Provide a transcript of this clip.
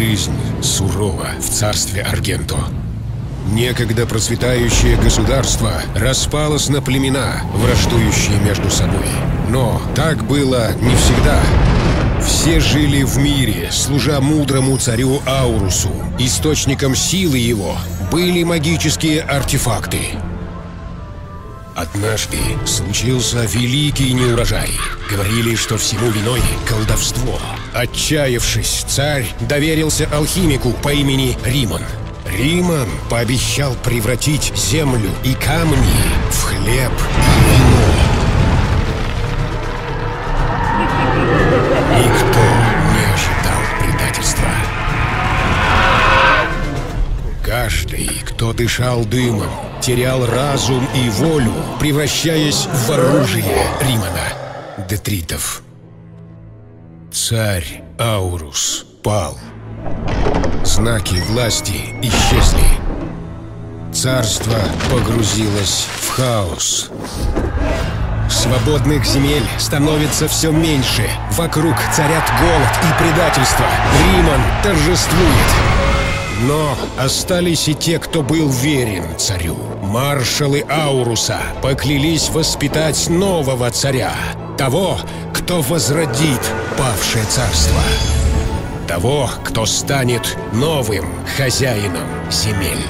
Жизнь сурова в царстве Аргенто. Некогда процветающее государство распалось на племена, враждующие между собой. Но так было не всегда. Все жили в мире, служа мудрому царю Аурусу. Источником силы его были магические артефакты. Однажды случился великий неурожай. Говорили, что всему виной колдовство. Отчаявшись, царь доверился алхимику по имени Риман. Риман пообещал превратить землю и камни в хлеб и вино. Никто не ожидал предательства. Каждый, кто дышал дымом, терял разум и волю, превращаясь в оружие Римана Детритов. Царь Аурус пал. Знаки власти исчезли. Царство погрузилось в хаос. Свободных земель становится все меньше. Вокруг царят голод и предательство. Риман торжествует. Но остались и те, кто был верен царю. Маршалы Ауруса поклялись воспитать нового царя. Того, кто возродит павшее царство. Того, кто станет новым хозяином земель.